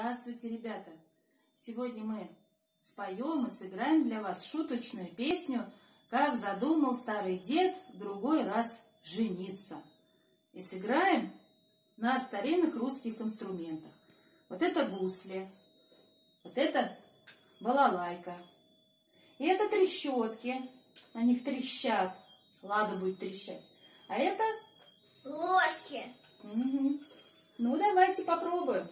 Здравствуйте, ребята! Сегодня мы споем и сыграем для вас шуточную песню «Как задумал старый дед другой раз жениться». И сыграем на старинных русских инструментах. Вот это гусли, вот это балалайка. И это трещотки, на них трещат, лада будет трещать. А это ложки. Угу. Ну, давайте попробуем.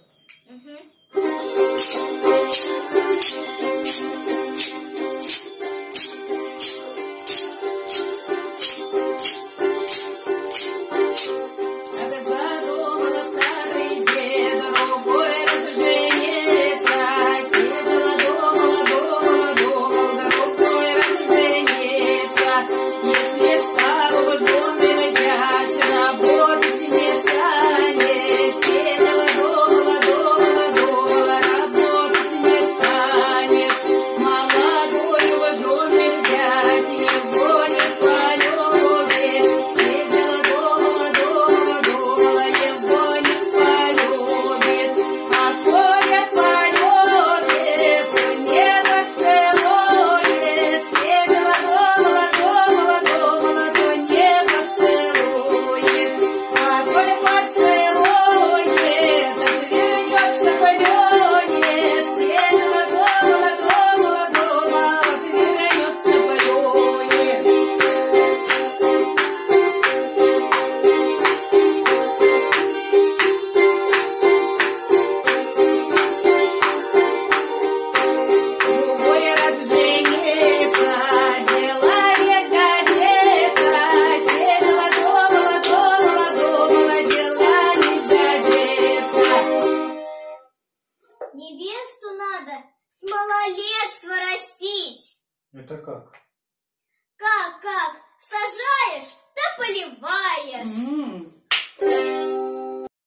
Невесту надо с малолетства растить. Это как? Как? Сажаешь